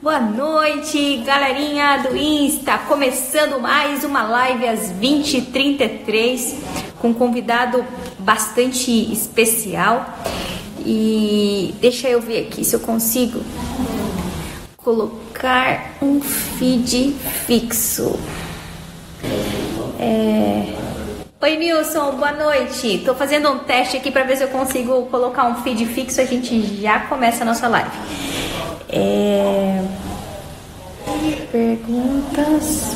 Boa noite, galerinha do Insta! Começando mais uma live às 20h33 com um convidado bastante especial. E deixa eu ver aqui se eu consigo colocar um feed fixo. Oi, Nilson, boa noite. Tô fazendo um teste aqui para ver se eu consigo colocar um feed fixo. A gente já começa a nossa live. Perguntas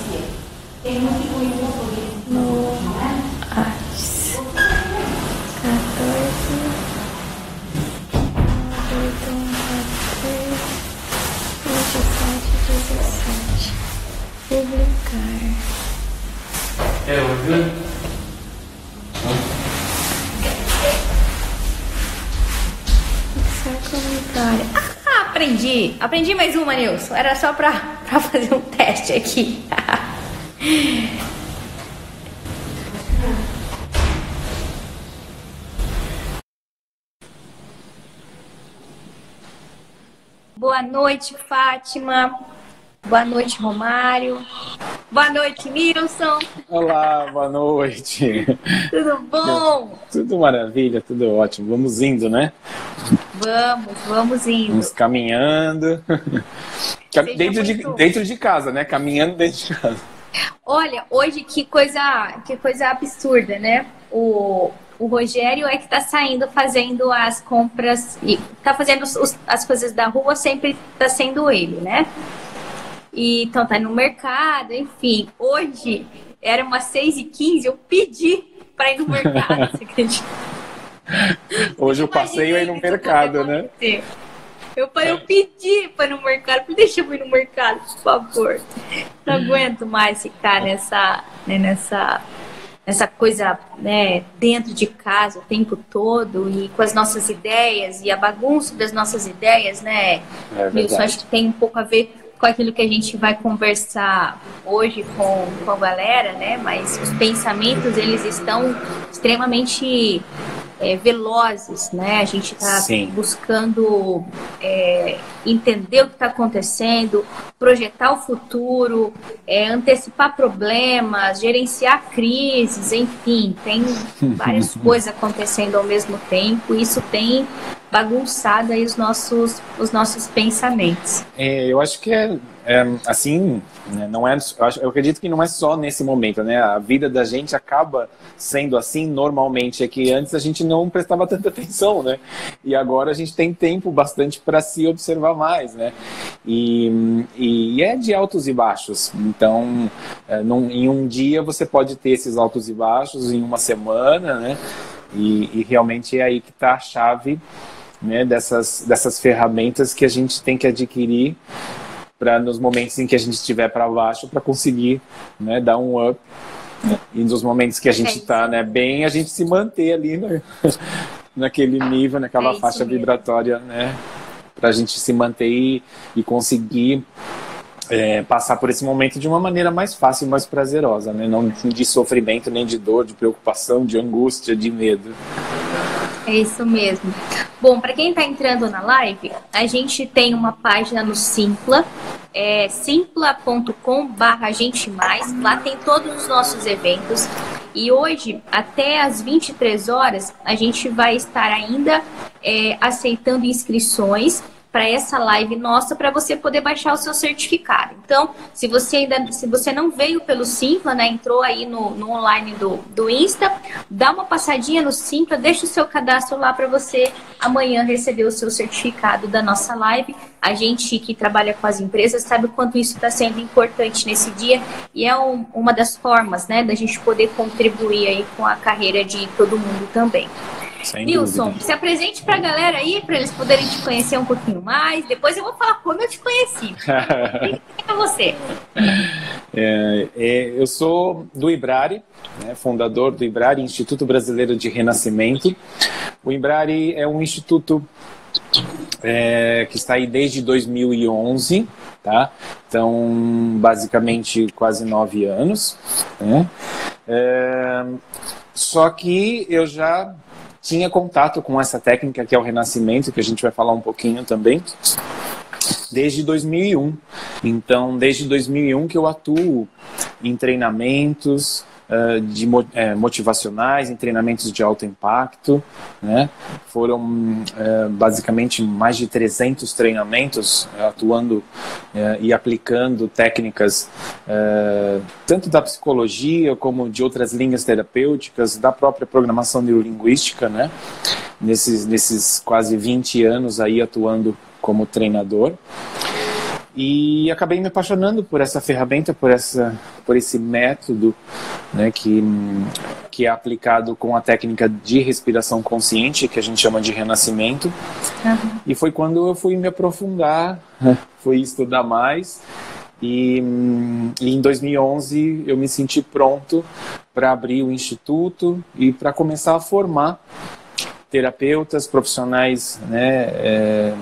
no Arts 14, 8, 17. Publicar. Ah, aprendi! Aprendi mais uma, Nilson. Era só pra fazer um teste aqui. Boa noite, Fátima. Boa noite, Romário. Boa noite, Nilson. Olá, boa noite. Tudo bom? Tudo maravilha, tudo ótimo. Vamos indo, né? Vamos indo. Vamos caminhando. Dentro de casa, né? Caminhando dentro de casa. Olha, hoje que coisa absurda, né? O Rogério é que tá saindo fazendo as compras e tá fazendo as coisas da rua, sempre tá sendo ele, né? E, então tá no mercado, enfim. Hoje era umas 6h15, eu pedi pra ir no mercado, você acredita? Hoje eu passeio aí no mercado, né? Eu pedi para ir no mercado, deixa eu ir no mercado, por favor. Não aguento mais ficar nessa coisa, né, dentro de casa o tempo todo e com as nossas ideias e a bagunça das nossas ideias, né? Isso acho que tem um pouco a ver com aquilo que a gente vai conversar hoje com a galera, né? Mas os pensamentos, eles estão extremamente velozes, né? A gente está buscando entender o que está acontecendo, projetar o futuro, antecipar problemas, gerenciar crises, enfim, tem várias coisas acontecendo ao mesmo tempo. Isso tem bagunçado aí os nossos pensamentos. Eu acho que assim, né? Não é, eu acredito que não é só nesse momento, né? A vida da gente acaba sendo assim normalmente. É que antes a gente não prestava tanta atenção, né? E agora a gente tem tempo bastante para se observar mais, né? E é de altos e baixos. Então, em um dia você pode ter esses altos e baixos, em uma semana, né? E realmente é aí que está a chave, né, dessas ferramentas que a gente tem que adquirir para nos momentos em que a gente estiver para baixo, para conseguir, né, dar um up. E nos momentos que a gente está, né, bem, a gente se manter ali, né, naquele nível, naquela faixa vibratória, né, para a gente se manter e conseguir passar por esse momento de uma maneira mais fácil, mais prazerosa, né? Não de sofrimento, nem de dor, de preocupação, de angústia, de medo. É isso mesmo. Bom, para quem está entrando na live, a gente tem uma página no Simpla, simpla.com/agentemais. Lá tem todos os nossos eventos. E hoje, até às 23 horas, a gente vai estar ainda aceitando inscrições para essa live nossa, para você poder baixar o seu certificado. Então, se você não veio pelo Simpla, né, entrou aí no online do Insta, dá uma passadinha no Simpla, deixa o seu cadastro lá para você amanhã receber o seu certificado da nossa live. A gente que trabalha com as empresas sabe o quanto isso está sendo importante nesse dia e é uma das formas, né, da gente poder contribuir aí com a carreira de todo mundo também. Nilson, se apresente pra galera aí, pra eles poderem te conhecer um pouquinho mais. Depois eu vou falar como eu te conheci. Quem é você? Eu sou do IBRARE, né, fundador do IBRARE, Instituto Brasileiro de Renascimento. O IBRARE é um instituto que está aí desde 2011, tá? Então, basicamente, quase 9 anos. Né? Só que eu já tinha contato com essa técnica que é o renascimento, que a gente vai falar um pouquinho também, desde 2001. Então, desde 2001 que eu atuo em treinamentos motivacionais, em treinamentos de alto impacto, né? Foram basicamente mais de 300 treinamentos atuando e aplicando técnicas tanto da psicologia como de outras linhas terapêuticas, da própria programação neurolinguística, né? Nesses quase 20 anos aí atuando como treinador. E acabei me apaixonando por essa ferramenta, por esse método, né, que é aplicado com a técnica de respiração consciente, que a gente chama de renascimento. Uhum. E foi quando eu fui me aprofundar, fui estudar mais. E em 2011 eu me senti pronto para abrir o instituto e para começar a formar terapeutas profissionais, né,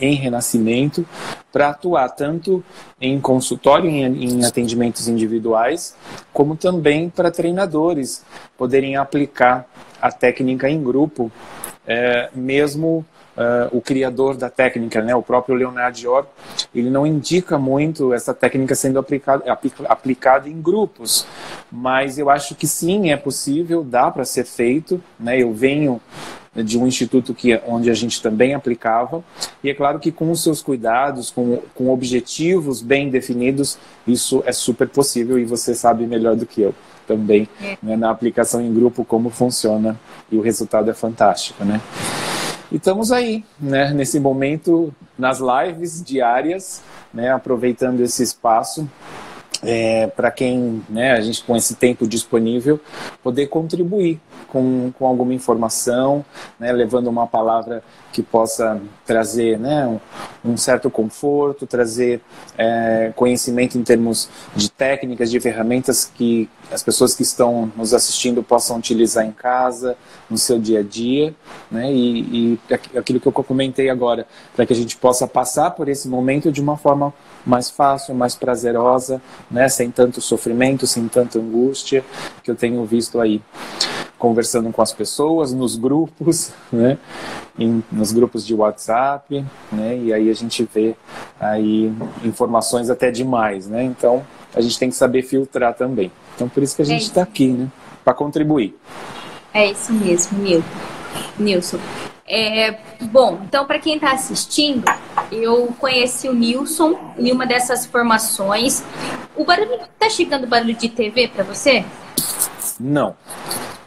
em renascimento, para atuar tanto em consultório, em atendimentos individuais, como também para treinadores poderem aplicar a técnica em grupo, mesmo o criador da técnica, né, o próprio Leonardo Jor, ele não indica muito essa técnica sendo aplicada em grupos, mas eu acho que sim, é possível, dá para ser feito, né, eu venho de um instituto onde a gente também aplicava, e é claro que com os seus cuidados, com objetivos bem definidos, isso é super possível, e você sabe melhor do que eu também, né, na aplicação em grupo, como funciona, e o resultado é fantástico, né? E estamos aí, né, nesse momento, nas lives diárias, né, aproveitando esse espaço, para quem, né, a gente, com esse tempo disponível, poder contribuir com alguma informação, né, levando uma palavra que possa trazer, né, um certo conforto, trazer conhecimento em termos de técnicas, de ferramentas que as pessoas que estão nos assistindo possam utilizar em casa, no seu dia a dia, né, e aquilo que eu comentei agora, para que a gente possa passar por esse momento de uma forma mais fácil, mais prazerosa, né, sem tanto sofrimento, sem tanta angústia, que eu tenho visto aí, conversando com as pessoas, nos grupos, né, nos grupos de WhatsApp, né, e aí a gente vê aí informações até demais, né, então a gente tem que saber filtrar também. Então por isso que a gente está aqui, né, para contribuir. É isso mesmo, Nilson. Bom, então para quem está assistindo, eu conheci o Nilson em uma dessas formações. O barulho, tá chegando barulho de TV para você? Não.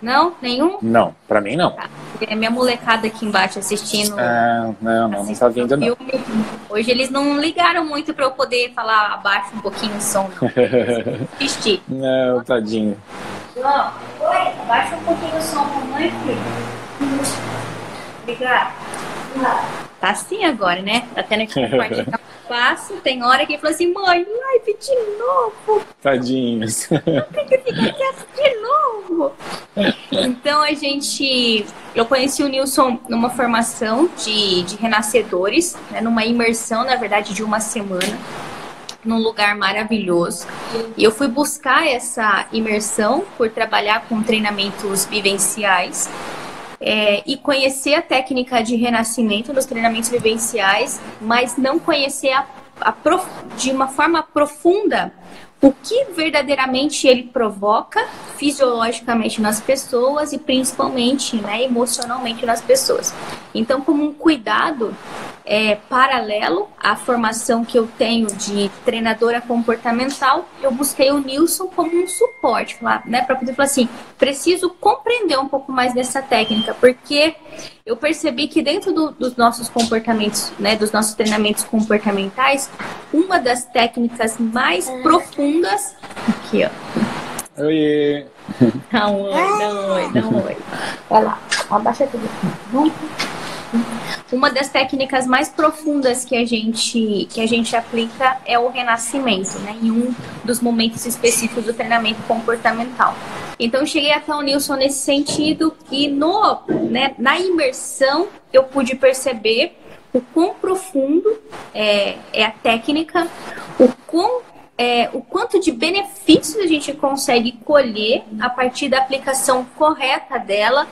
Não? Nenhum? Não, para mim não. Tá. É minha molecada aqui embaixo assistindo. Não tá vindo não. Hoje eles não ligaram muito para eu poder falar abaixo um pouquinho o som. Assistir. Não, tadinho. Oi, abaixa um pouquinho o som, mamãe, filho. Obrigada. Tá assim agora, né? Tá tendo aqui um passo. Tem hora que ele falou assim: mãe, live de novo. Tadinhos. Tem que ficar aqui de novo. Então eu conheci o Nilson numa formação de renascedores, né? Numa imersão, na verdade, de uma semana, num lugar maravilhoso. E eu fui buscar essa imersão por trabalhar com treinamentos vivenciais. E conhecer a técnica de renascimento nos treinamentos vivenciais, mas não conhecer de uma forma profunda o que verdadeiramente ele provoca fisiologicamente nas pessoas e principalmente, né, emocionalmente nas pessoas. Então, como um cuidado paralelo à formação que eu tenho de treinadora comportamental, eu busquei o Nilson como um suporte, né, para poder falar assim: preciso compreender um pouco mais dessa técnica, porque eu percebi que dentro dos nossos comportamentos, né, dos nossos treinamentos comportamentais, uma das técnicas mais profundas aqui, ó. Oiê. Não, oi. Olha lá, abaixa tudo. Uma das técnicas mais profundas que a gente aplica é o renascimento, né? Em um dos momentos específicos do treinamento comportamental. Então eu cheguei até o Nilson nesse sentido e na imersão eu pude perceber o quão profundo é a técnica, o quão o quanto de benefícios a gente consegue colher a partir da aplicação correta dela.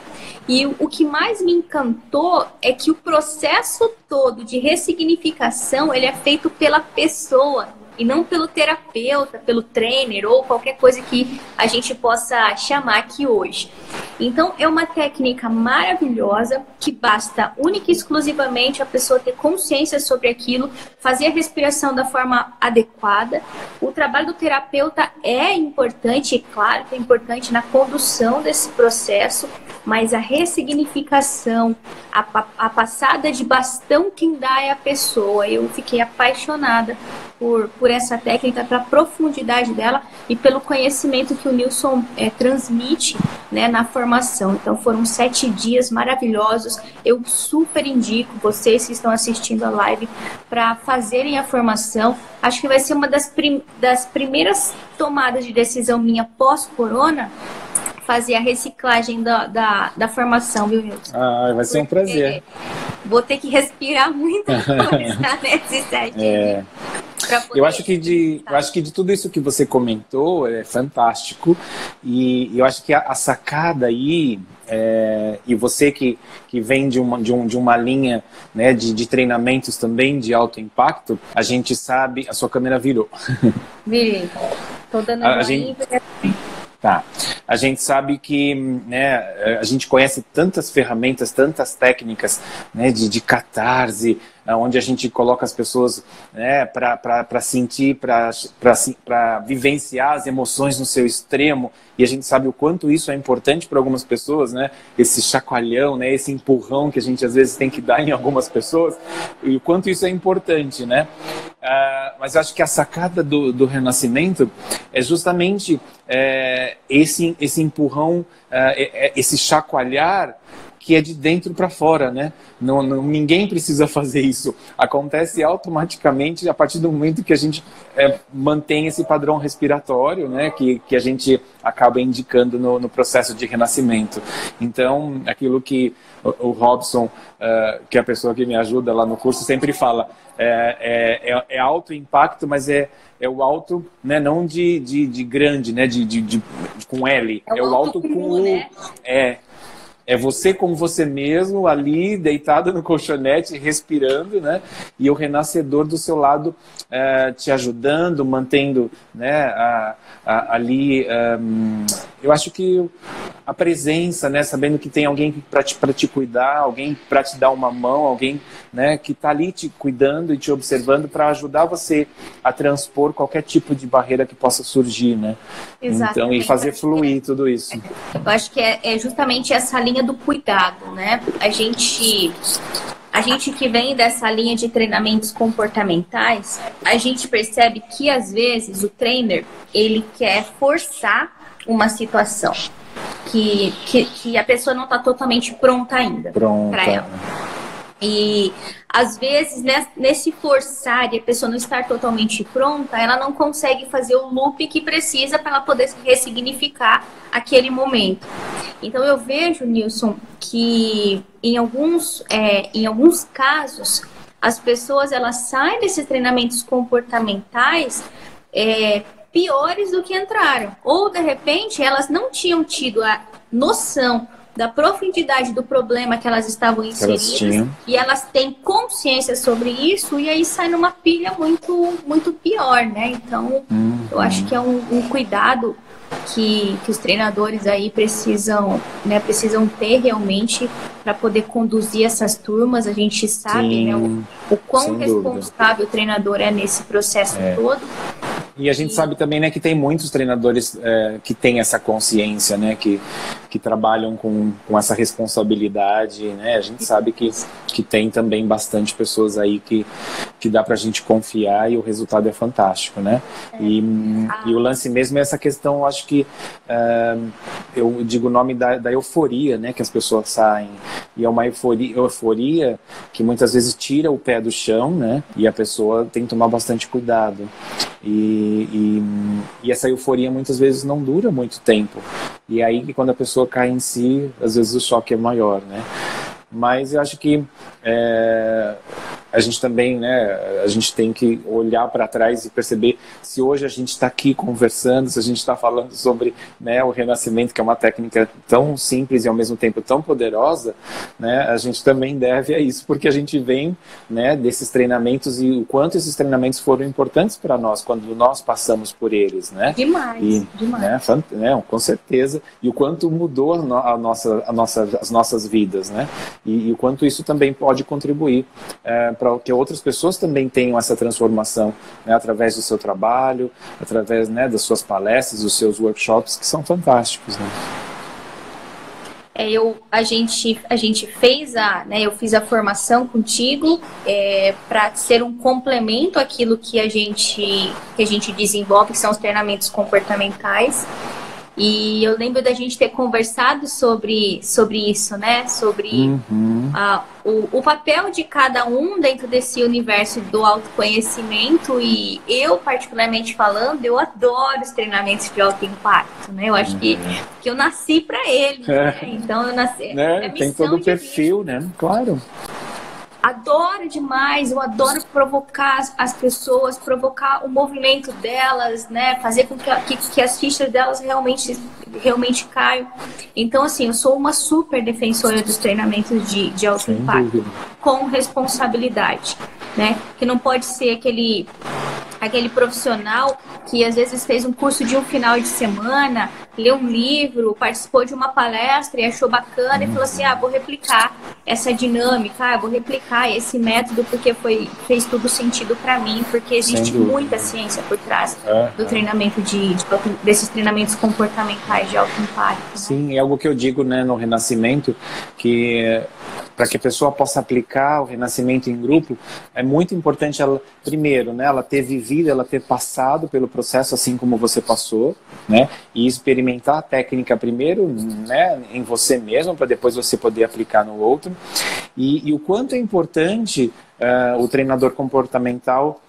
E o que mais me encantou é que o processo todo de ressignificação, ele é feito pela pessoa e não pelo terapeuta, pelo trainer ou qualquer coisa que a gente possa chamar aqui hoje. Então é uma técnica maravilhosa que basta única e exclusivamente a pessoa ter consciência sobre aquilo, fazer a respiração da forma adequada. O trabalho do terapeuta é importante, é claro que é importante na condução desse processo, mas a ressignificação, a passada de bastão, quem dá é a pessoa. Eu fiquei apaixonada por essa técnica, pela profundidade dela e pelo conhecimento que o Nilson transmite, né, na formação. Então foram 7 dias maravilhosos. Eu super indico vocês que estão assistindo a live para fazerem a formação. Acho que vai ser uma das primeiras tomadas de decisão minha pós-corona, fazer a reciclagem da formação, viu, Nilson? Ah, vai ser um prazer. Vou ter que respirar muita coisa nesses 7 dias. Eu acho que de tudo isso que você comentou é fantástico. E eu acho que a sacada aí, e você que vem de uma linha, né, de treinamentos também de alto impacto, a gente sabe... A sua câmera virou. Virei. Tô dando a gente... Tá. A gente sabe que, né, a gente conhece tantas ferramentas, tantas técnicas, né, de catarse, onde a gente coloca as pessoas, né, para sentir, para vivenciar as emoções no seu extremo. E a gente sabe o quanto isso é importante para algumas pessoas, né? Esse chacoalhão, né? Esse empurrão que a gente às vezes tem que dar em algumas pessoas. E o quanto isso é importante, né? Mas eu acho que a sacada do Renascimento é justamente esse empurrão, esse chacoalhar que é de dentro para fora, né? Ninguém precisa fazer isso. Acontece automaticamente a partir do momento que a gente mantém esse padrão respiratório, né? Que a gente acaba indicando no processo de renascimento. Então, aquilo que o Robson, que é a pessoa que me ajuda lá no curso, sempre fala, é alto impacto, mas é o alto, né, não de grande, né? Com L. É o alto com U, né? É você com você mesmo, ali, deitado no colchonete, respirando, né? E o renascedor do seu lado te ajudando, mantendo, né, ali... eu acho que a presença, né? Sabendo que tem alguém para te cuidar, alguém para te dar uma mão, alguém, né, que está ali te cuidando e te observando para ajudar você a transpor qualquer tipo de barreira que possa surgir, né? Exato. Então, e fazer fluir tudo isso. Eu acho que é justamente essa linha do cuidado, né? A gente que vem dessa linha de treinamentos comportamentais, a gente percebe que às vezes o trainer, ele quer forçar uma situação que a pessoa não está totalmente pronta ainda para ela. E às vezes, nesse forçar de a pessoa não estar totalmente pronta, ela não consegue fazer o loop que precisa para ela poder ressignificar aquele momento. Então eu vejo, Nilson, que em alguns casos as pessoas, elas saem desses treinamentos comportamentais piores do que entraram. Ou, de repente, elas não tinham tido a noção da profundidade do problema que elas estavam inseridas, e elas têm consciência sobre isso, e aí sai numa pilha muito, muito pior, né? Então, eu acho que é um cuidado que os treinadores aí precisam, né, precisam ter realmente para poder conduzir essas turmas. A gente sabe, sim, né, o quão responsável o treinador é nesse processo todo. E a gente sabe também, né, que tem muitos treinadores que têm essa consciência, né, que trabalham com essa responsabilidade, né? A gente sabe que tem também bastante pessoas aí que dá pra gente confiar, e o resultado é fantástico, né? E o lance mesmo é essa questão, eu acho que eu digo o nome da euforia, né, que as pessoas saem. E é uma euforia que muitas vezes tira o pé do chão, né? E a pessoa tem que tomar bastante cuidado. E essa euforia muitas vezes não dura muito tempo. E aí que quando a pessoa cai em si, às vezes o choque é maior, né? Mas eu acho que a gente também, né, a gente tem que olhar para trás e perceber se hoje a gente está aqui conversando, se a gente está falando sobre, né, o renascimento, que é uma técnica tão simples e ao mesmo tempo tão poderosa, né, a gente também deve a isso, porque a gente vem, né, desses treinamentos e o quanto esses treinamentos foram importantes para nós, quando nós passamos por eles, né? Demais, e, demais. Né, com certeza. E o quanto mudou as nossas vidas, né? E o quanto isso também pode contribuir para que outras pessoas também tenham essa transformação, né, através do seu trabalho, através, né, das suas palestras, dos seus workshops, que são fantásticos, né? A gente fez a, né, eu fiz a formação contigo para ser um complemento àquilo que a gente desenvolve, que são os treinamentos comportamentais. E eu lembro da gente ter conversado sobre isso, né? Sobre o papel de cada um dentro desse universo do autoconhecimento. E eu, particularmente falando, eu adoro os treinamentos de alto impacto, né? Eu acho que eu nasci para eles, né? Então eu nasci... Né? Tem todo o perfil, né? Claro. Adoro demais, eu adoro provocar as pessoas, provocar o movimento delas, né? Fazer com que as fichas delas realmente caiam. Então, assim, eu sou uma super defensora dos treinamentos de alto impacto, com responsabilidade, né? Que não pode ser aquele profissional que às vezes fez um curso de um final de semana, leu um livro, participou de uma palestra e achou bacana e falou assim, ah, vou replicar essa dinâmica, ah, vou replicar esse método porque fez todo sentido para mim, porque existe muita ciência por trás do treinamento desses treinamentos comportamentais de alto impacto. Né? Sim, é algo que eu digo, né, no Renascimento, que para que a pessoa possa aplicar o Renascimento em grupo, é muito importante ela, primeiro, né, ela ter vivido, ela ter passado pelo processo assim como você passou, né, e experimentar a técnica primeiro, né, em você mesmo, para depois você poder aplicar no outro. E o quanto é importante o treinador comportamental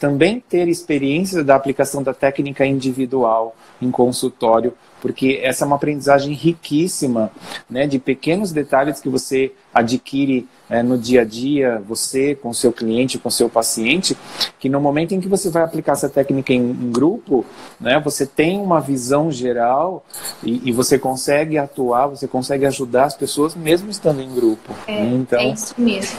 também ter experiência da aplicação da técnica individual, em consultório, porque essa é uma aprendizagem riquíssima, né, de pequenos detalhes que você adquire no dia a dia, você com seu cliente, com seu paciente, que no momento em que você vai aplicar essa técnica em grupo, né, você tem uma visão geral e você consegue atuar, você consegue ajudar as pessoas mesmo estando em grupo. Então... é isso mesmo.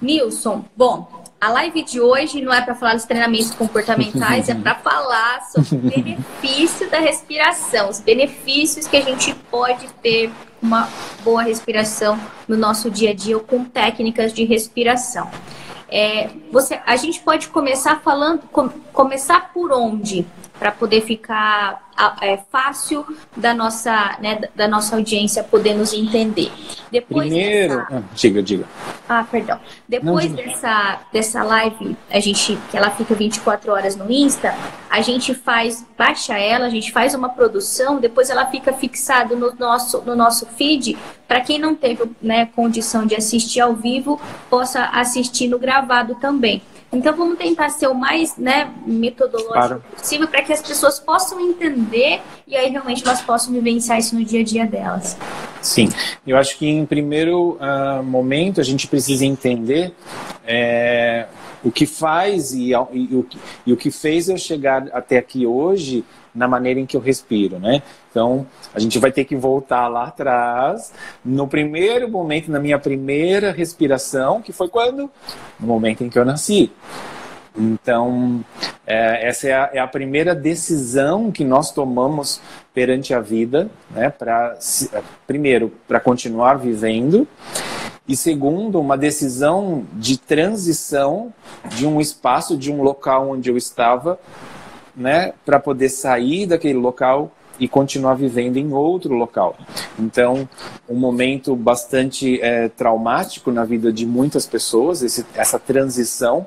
Nilson, bom... a live de hoje não é para falar dos treinamentos comportamentais, é para falar sobre o benefício da respiração, os benefícios que a gente pode ter com uma boa respiração no nosso dia a dia ou com técnicas de respiração. A gente pode começar falando, começar por onde? Para poder ficar fácil da nossa, né, da nossa audiência poder nos entender. Depois primeiro... dessa... Diga. Ah, perdão. Depois dessa live, a gente, que ela fica 24 horas no Insta, a gente baixa ela, a gente faz uma produção, depois ela fica fixada no nosso feed, para quem não teve, né, condição de assistir ao vivo, possa assistir no gravado também. Então vamos tentar ser o mais, né, metodológico possível para que as pessoas possam entender e aí realmente nós possamos vivenciar isso no dia a dia delas. Sim, eu acho que em primeiro momento a gente precisa entender o que faz e o que fez eu chegar até aqui hoje na maneira em que eu respiro, né? Então, a gente vai ter que voltar lá atrás, no primeiro momento, na minha primeira respiração, que foi quando? No momento em que eu nasci. Então, essa é a primeira decisão que nós tomamos perante a vida, né? Primeiro, para continuar vivendo. E segundo, uma decisão de transição de um espaço, de um local onde eu estava, né, para poder sair daquele local e continuar vivendo em outro local. Então, um momento bastante traumático na vida de muitas pessoas, essa transição.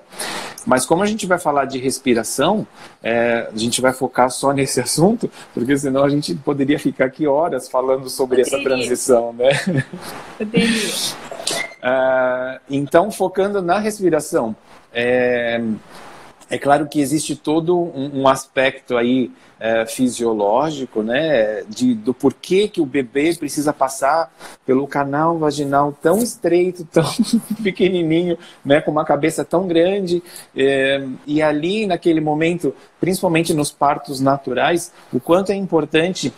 Mas como a gente vai falar de respiração, a gente vai focar só nesse assunto, porque senão a gente poderia ficar aqui horas falando sobre essa transição, né? Então, focando na respiração, É claro que existe todo um aspecto aí fisiológico, né, do porquê que o bebê precisa passar pelo canal vaginal tão estreito, tão pequenininho, né, com uma cabeça tão grande. E ali, naquele momento, principalmente nos partos naturais, o quanto é importante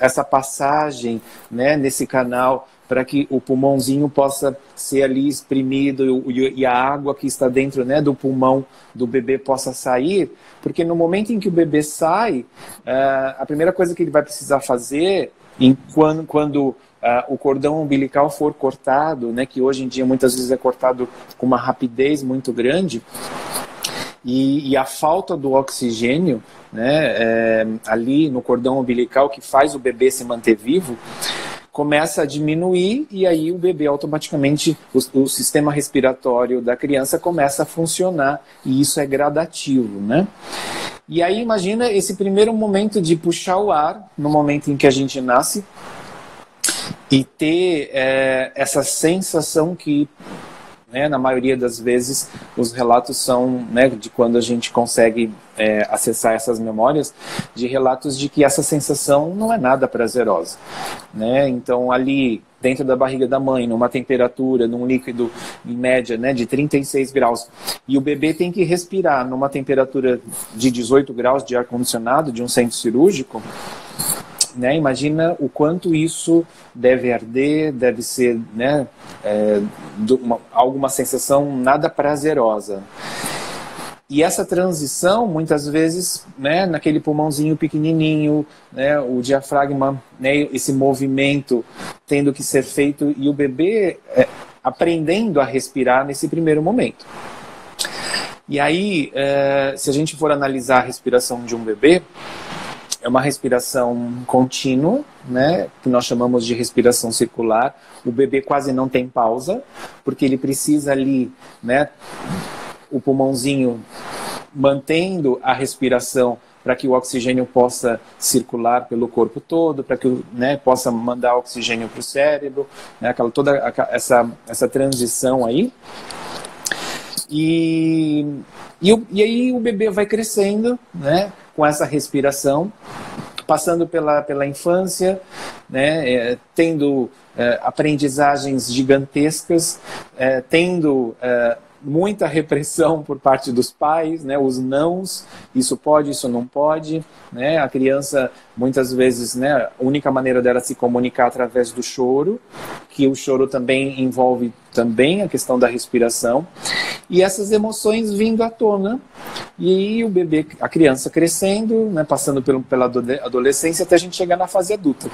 essa passagem, né, nesse canal, para que o pulmãozinho possa ser ali exprimido e a água que está dentro, né, do pulmão do bebê possa sair, porque no momento em que o bebê sai, a primeira coisa que ele vai precisar fazer, quando o cordão umbilical for cortado, né, que hoje em dia muitas vezes é cortado com uma rapidez muito grande, e a falta do oxigênio, né, ali no cordão umbilical que faz o bebê se manter vivo, começa a diminuir, e aí o bebê automaticamente, o sistema respiratório da criança começa a funcionar, e isso é gradativo, né? E aí imagina esse primeiro momento de puxar o ar, no momento em que a gente nasce, e ter essa sensação que, né, na maioria das vezes os relatos são, né, de quando a gente consegue acessar essas memórias, de relatos de que essa sensação não é nada prazerosa, né? Então ali dentro da barriga da mãe, numa temperatura, num líquido em média, né, de 36 graus, e o bebê tem que respirar numa temperatura de 18 graus de ar-condicionado de um centro cirúrgico, né, imagina o quanto isso deve arder, deve ser, né, alguma sensação nada prazerosa. E essa transição, muitas vezes, né, naquele pulmãozinho pequenininho, né, o diafragma, né, esse movimento tendo que ser feito, e o bebê aprendendo a respirar nesse primeiro momento. E aí, se a gente for analisar a respiração de um bebê, é uma respiração contínua, né, que nós chamamos de respiração circular. O bebê quase não tem pausa, porque ele precisa ali, né, o pulmãozinho mantendo a respiração para que o oxigênio possa circular pelo corpo todo, para que, né, possa mandar oxigênio para o cérebro, né, toda essa transição aí. E aí o bebê vai crescendo, né, com essa respiração, passando pela infância, né, tendo aprendizagens gigantescas, tendo muita repressão por parte dos pais, né, os nãos, isso pode, isso não pode, né, a criança muitas vezes, né, a única maneira dela se comunicar é através do choro, que o choro também envolve a questão da respiração, e essas emoções vindo à tona, e o bebê, a criança crescendo, né, passando pela adolescência até a gente chegar na fase adulta.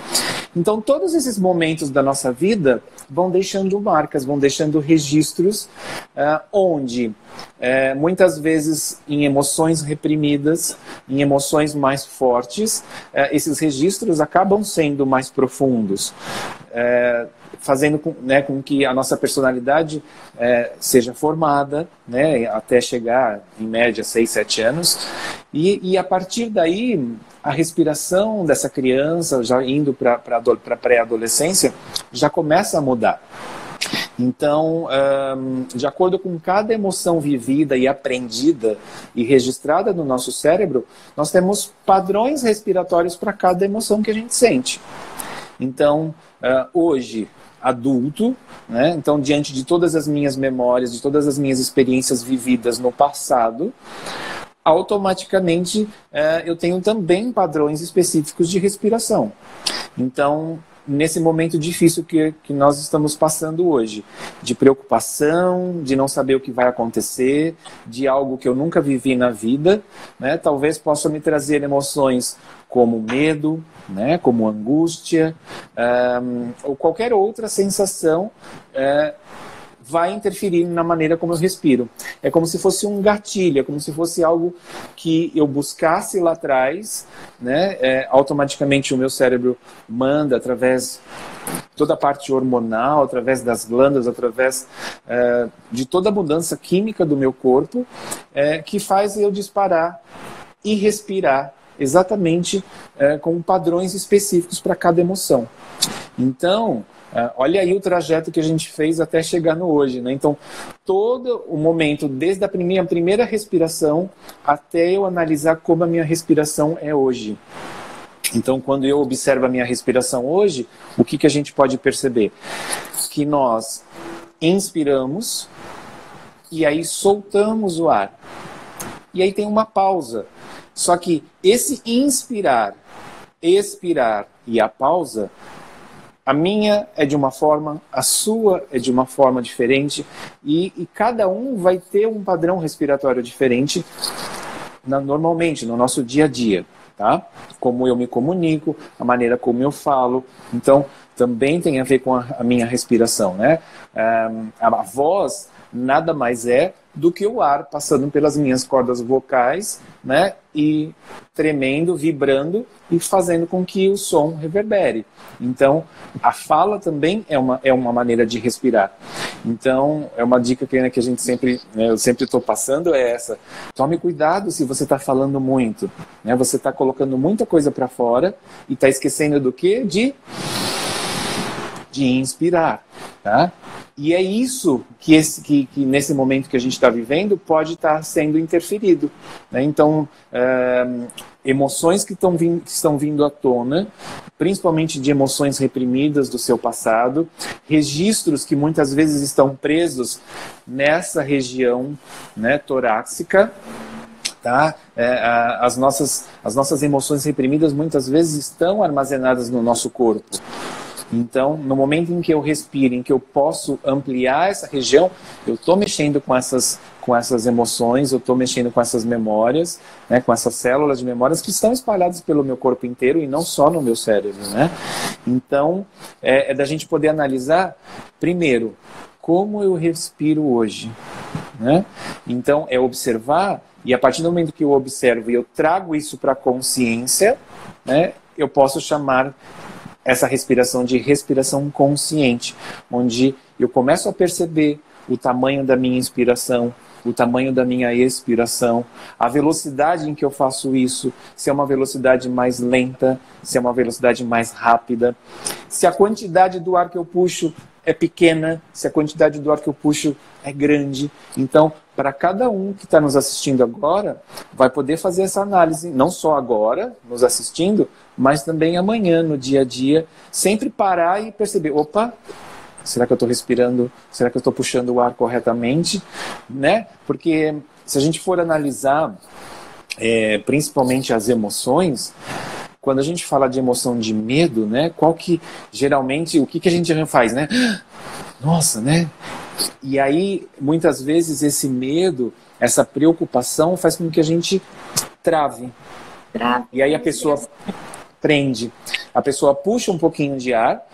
Então todos esses momentos da nossa vida vão deixando marcas, vão deixando registros, onde muitas vezes em emoções reprimidas, em emoções mais fortes, esses registros acabam sendo mais profundos, fazendo com, né, com que a nossa personalidade seja formada, né, até chegar, em média, 6, 7 anos. E a partir daí, a respiração dessa criança, já indo para a pré-adolescência, já começa a mudar. Então, de acordo com cada emoção vivida e aprendida e registrada no nosso cérebro, nós temos padrões respiratórios para cada emoção que a gente sente. Então, hoje, adulto, né? Então, diante de todas as minhas memórias, de todas as minhas experiências vividas no passado, automaticamente eu tenho também padrões específicos de respiração. Então, nesse momento difícil que nós estamos passando hoje, de preocupação, de não saber o que vai acontecer, de algo que eu nunca vivi na vida, né, talvez possa me trazer emoções como medo, né, como angústia, ou qualquer outra sensação, vai interferir na maneira como eu respiro. É como se fosse um gatilho, é como se fosse algo que eu buscasse lá atrás, né? Automaticamente o meu cérebro manda através toda a parte hormonal, através das glândulas, através de toda a mudança química do meu corpo, que faz eu disparar e respirar exatamente com padrões específicos para cada emoção. Então, olha aí o trajeto que a gente fez até chegar no hoje, né? Então, todo o momento, desde a primeira respiração até eu analisar como a minha respiração é hoje. Então, quando eu observo a minha respiração hoje, o que a gente pode perceber? Que nós inspiramos e aí soltamos o ar. E aí tem uma pausa. Só que esse inspirar, expirar e a pausa, a minha é de uma forma, a sua é de uma forma diferente e cada um vai ter um padrão respiratório diferente normalmente, no nosso dia a dia, tá? Como eu me comunico, a maneira como eu falo, então também tem a ver com a minha respiração, né? A voz nada mais é do que o ar passando pelas minhas cordas vocais, né? E tremendo, vibrando e fazendo com que o som reverbere. Então, a fala também é uma maneira de respirar. Então, é uma dica que a gente sempre, né, eu sempre estou passando é essa. Tome cuidado se você está falando muito, né? Você está colocando muita coisa para fora e está esquecendo do quê? De inspirar, tá? E é isso que nesse momento que a gente está vivendo pode estar sendo interferido, né? Então, emoções que estão vindo à tona, principalmente de emoções reprimidas do seu passado, registros que muitas vezes estão presos nessa região, né, torácica, tá? As nossas emoções reprimidas muitas vezes estão armazenadas no nosso corpo. Então, no momento em que eu respiro, em que eu posso ampliar essa região, eu estou mexendo com essas emoções, eu estou mexendo com essas memórias, né, com essas células de memórias que estão espalhadas pelo meu corpo inteiro e não só no meu cérebro, né? Então, é da gente poder analisar, primeiro, como eu respiro hoje, né? Então, é observar, e a partir do momento que eu observo e eu trago isso para a consciência, né, eu posso chamar essa respiração de respiração consciente, onde eu começo a perceber o tamanho da minha inspiração, o tamanho da minha expiração, a velocidade em que eu faço isso, se é uma velocidade mais lenta, se é uma velocidade mais rápida, se a quantidade do ar que eu puxo é pequena, se a quantidade do ar que eu puxo é grande. Então, para cada um que está nos assistindo agora, vai poder fazer essa análise, não só agora, nos assistindo, mas também amanhã, no dia a dia, sempre parar e perceber, opa, será que eu estou respirando? Será que eu estou puxando o ar corretamente? Né? Porque se a gente for analisar, principalmente as emoções, quando a gente fala de emoção de medo, né, qual que, geralmente, o que a gente faz, né? Nossa, né? E aí, muitas vezes, esse medo, essa preocupação faz com que a gente trave. E aí a pessoa prende. A pessoa puxa um pouquinho de ar,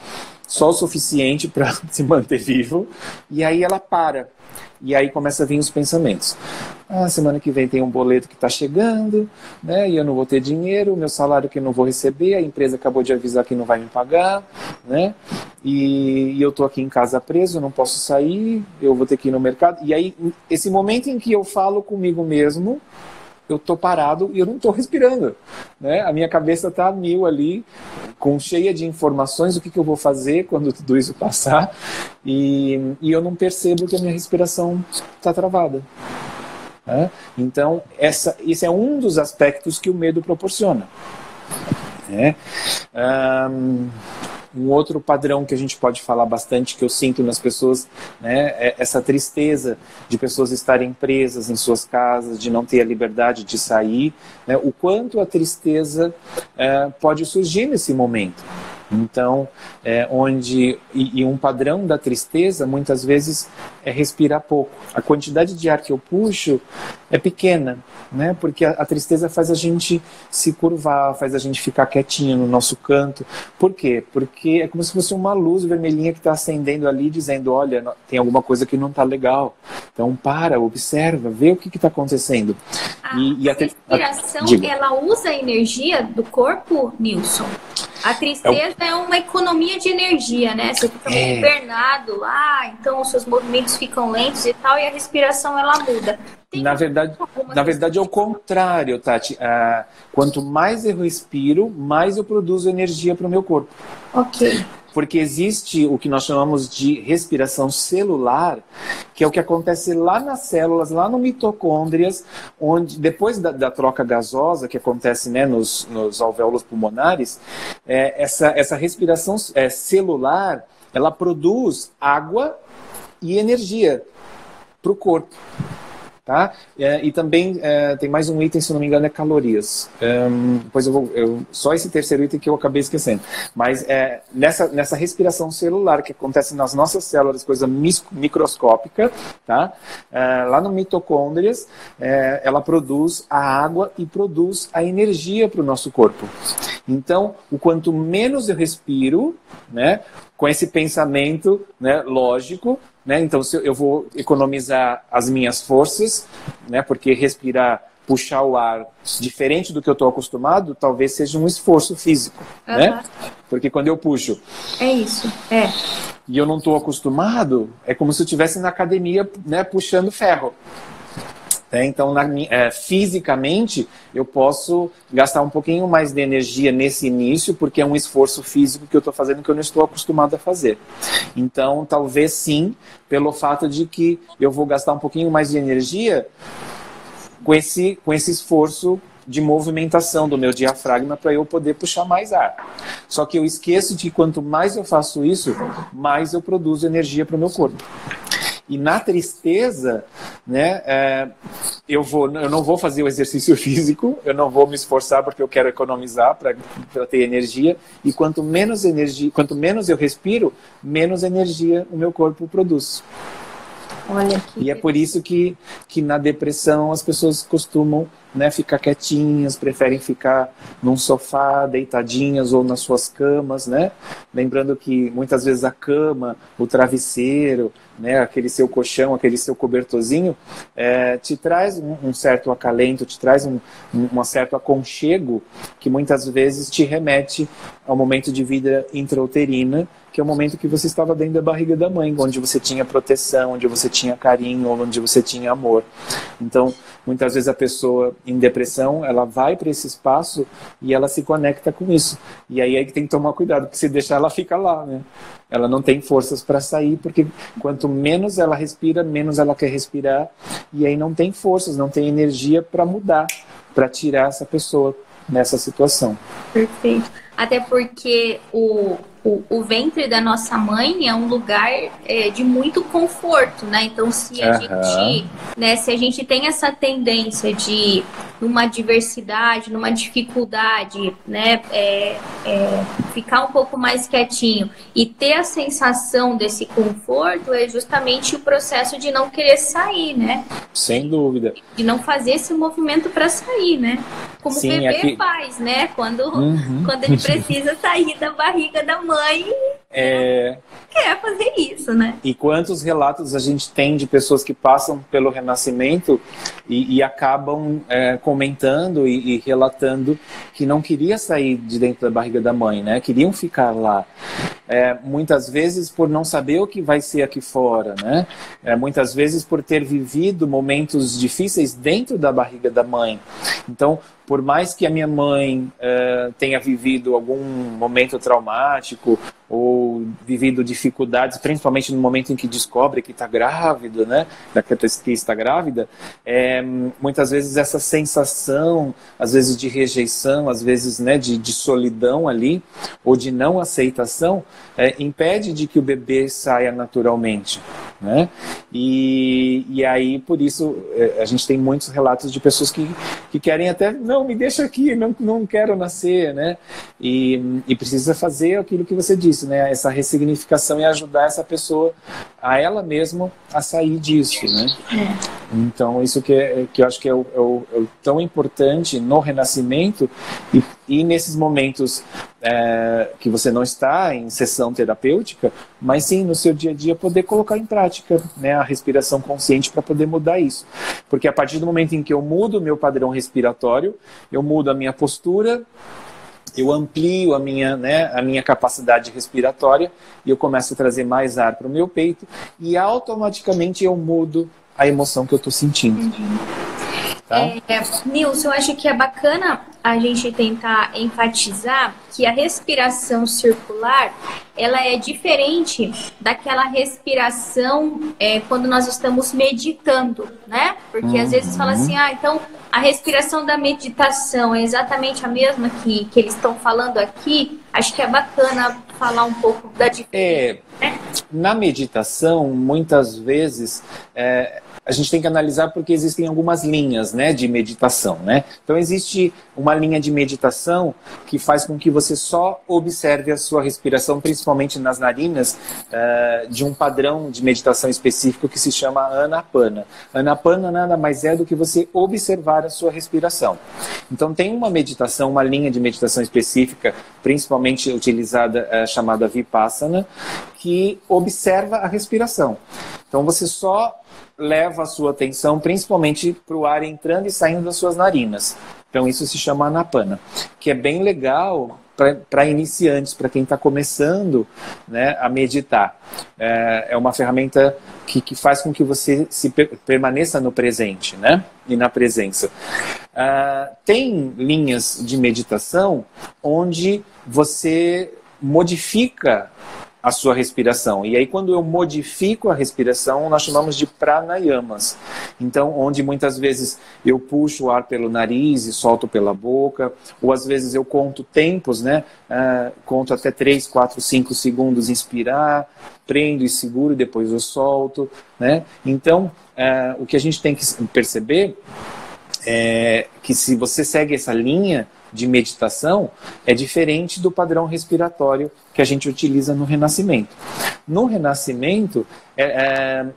só o suficiente para se manter vivo, e aí ela para. E aí começa a vir os pensamentos. Ah, semana que vem tem um boleto que está chegando, né, e eu não vou ter dinheiro, meu salário que eu não vou receber, a empresa acabou de avisar que não vai me pagar, né, e eu estou aqui em casa preso, não posso sair, eu vou ter que ir no mercado. E aí, esse momento em que eu falo comigo mesmo, eu estou parado e eu não estou respirando, né? A minha cabeça está a mil ali, cheia de informações, o que eu vou fazer quando tudo isso passar, e eu não percebo que a minha respiração está travada, né? Então, esse é um dos aspectos que o medo proporciona, né? Um outro padrão que a gente pode falar bastante, que eu sinto nas pessoas, né, é essa tristeza de pessoas estarem presas em suas casas, de não ter a liberdade de sair, né, o quanto a tristeza pode surgir nesse momento. Então, um padrão da tristeza, muitas vezes, é respirar pouco. A quantidade de ar que eu puxo é pequena, né? Porque a tristeza faz a gente se curvar, faz a gente ficar quietinho no nosso canto. Por quê? Porque é como se fosse uma luz vermelhinha que está acendendo ali, dizendo, olha, tem alguma coisa que não está legal. Então, para, observa, vê o que está acontecendo. A respiração, ela usa a energia do corpo, Nilson? A tristeza é uma economia de energia, né? Você fica meio hibernado lá, então os seus movimentos ficam lentos e tal, e a respiração ela muda. Na verdade é o contrário, Tati. Ah, quanto mais eu respiro, mais eu produzo energia para o meu corpo. Ok. Porque existe o que nós chamamos de respiração celular, que é o que acontece lá nas células, lá no mitocôndrias, onde depois da troca gasosa que acontece, né, nos alvéolos pulmonares, essa respiração celular, ela produz água e energia para o corpo. Tá? E também tem mais um item, se não me engano, é calorias. Depois só esse terceiro item que eu acabei esquecendo. Mas nessa respiração celular que acontece nas nossas células, coisa microscópica, tá? Lá no mitocôndrias, ela produz a água e produz a energia para o nosso corpo. Então, o quanto menos eu respiro, né, com esse pensamento, né, lógico, né? Então, se eu vou economizar as minhas forças, né? Porque respirar, puxar o ar diferente do que eu estou acostumado, talvez seja um esforço físico, uhum, né? Porque quando eu puxo... É isso, é. E eu não estou acostumado, é como se eu estivesse na academia, né, puxando ferro. É, então, fisicamente, eu posso gastar um pouquinho mais de energia nesse início, porque é um esforço físico que eu estou fazendo que eu não estou acostumado a fazer. Então, talvez sim, pelo fato de que eu vou gastar um pouquinho mais de energia com esse esforço de movimentação do meu diafragma para eu poder puxar mais ar. Só que eu esqueço de que quanto mais eu faço isso, mais eu produzo energia para o meu corpo. E na tristeza, né, eu não vou fazer o exercício físico, eu não vou me esforçar porque eu quero economizar para ter energia. E quanto menos eu respiro, menos energia o meu corpo produz. Olha que... E é por isso que na depressão as pessoas costumam, né, ficar quietinhas, preferem ficar num sofá, deitadinhas ou nas suas camas, né? Lembrando que muitas vezes a cama, o travesseiro, né, aquele seu colchão, aquele seu cobertorzinho, te traz um certo acalento, te traz um certo aconchego que muitas vezes te remete ao momento de vida intrauterina, que é o momento que você estava dentro da barriga da mãe, onde você tinha proteção, onde você tinha carinho, onde você tinha amor. Então, muitas vezes a pessoa em depressão, ela vai para esse espaço e ela se conecta com isso. E aí é que tem que tomar cuidado, porque se deixar ela fica lá, né? Ela não tem forças para sair, porque quanto menos ela respira, menos ela quer respirar. E aí não tem forças, não tem energia para mudar, para tirar essa pessoa nessa situação. Perfeito. Até porque o ventre da nossa mãe é um lugar de muito conforto, né? Então, se a, gente, né, se a gente tem essa tendência de, numa adversidade, numa dificuldade, né, ficar um pouco mais quietinho e ter a sensação desse conforto, é justamente o processo de não querer sair, né? Sem dúvida. De não fazer esse movimento para sair, né? Como o bebê faz, né? Quando ele precisa sair da barriga da mãe, quer fazer isso, né? E quantos relatos a gente tem de pessoas que passam pelo renascimento e acabam comentando e relatando que não queria sair de dentro da barriga da mãe, né? Queriam ficar lá. Muitas vezes por não saber o que vai ser aqui fora, né? Muitas vezes por ter vivido momentos difíceis dentro da barriga da mãe. Então, por mais que a minha mãe tenha vivido algum momento traumático ou vivido dificuldades, principalmente no momento em que descobre que está grávida, né? Que está grávida, muitas vezes essa sensação, às vezes de rejeição, às vezes, né, de solidão ali, ou de não aceitação, impede de que o bebê saia naturalmente, né? E aí, por isso, a gente tem muitos relatos de pessoas que querem até, não, me deixa aqui, não quero nascer, né? E precisa fazer aquilo que você disse, né? Essa ressignificação e ajudar essa pessoa, a ela mesma, a sair disso, né? Então, isso que eu acho que é o tão importante no renascimento e nesses momentos que você não está em sessão terapêutica, mas sim no seu dia a dia poder colocar em prática, né, a respiração consciente para poder mudar isso. Porque a partir do momento em que eu mudo o meu padrão respiratório, eu mudo a minha postura, eu amplio a minha capacidade respiratória e eu começo a trazer mais ar para o meu peito e automaticamente eu mudo a emoção que eu estou sentindo. Uhum. Tá? Nilson, eu acho que é bacana a gente tentar enfatizar que a respiração circular, ela é diferente daquela respiração quando nós estamos meditando, né? Porque às vezes fala assim, ah, então a respiração da meditação é exatamente a mesma que eles estão falando aqui. Acho que é bacana falar um pouco da diferença. Né? Na meditação, muitas vezes, a gente tem que analisar porque existem algumas linhas, né, de meditação, né? Então existe uma linha de meditação que faz com que você só observe a sua respiração, principalmente nas narinas, de um padrão de meditação específico que se chama Anapana. Anapana nada mais é do que você observar a sua respiração. Então tem uma meditação, uma linha de meditação específica, principalmente utilizada, chamada Vipassana, que observa a respiração. Então você só leva a sua atenção principalmente para o ar entrando e saindo das suas narinas. Então isso se chama Anapana, que é bem legal para iniciantes, para quem está começando, né, a meditar. É uma ferramenta que faz com que você se permaneça no presente, né, e na presença. Tem linhas de meditação onde você modifica a sua respiração. E aí quando eu modifico a respiração, nós chamamos de pranayamas. Então, onde muitas vezes eu puxo o ar pelo nariz e solto pela boca, ou às vezes eu conto tempos, né? Conto até 3, 4, 5 segundos, inspirar, prendo e seguro, e depois eu solto, né? Então, o que a gente tem que perceber é que se você segue essa linha de meditação, é diferente do padrão respiratório que a gente utiliza no Renascimento. No Renascimento,